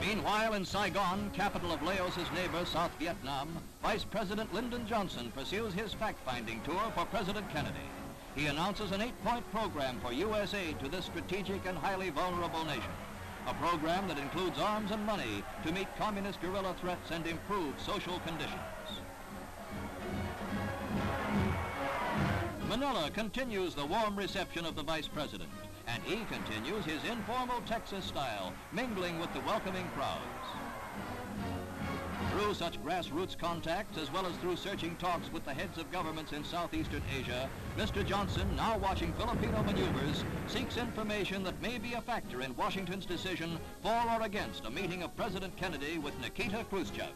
Meanwhile, in Saigon, capital of Laos's neighbor, South Vietnam, Vice President Lyndon Johnson pursues his fact-finding tour for President Kennedy. He announces an 8-point program for U.S. aid to this strategic and highly vulnerable nation, a program that includes arms and money to meet communist guerrilla threats and improve social conditions. Manila continues the warm reception of the Vice President, and he continues his informal Texas style, mingling with the welcoming crowds. Through such grassroots contacts, as well as through searching talks with the heads of governments in Southeastern Asia, Mr. Johnson, now watching Filipino maneuvers, seeks information that may be a factor in Washington's decision for or against a meeting of President Kennedy with Nikita Khrushchev.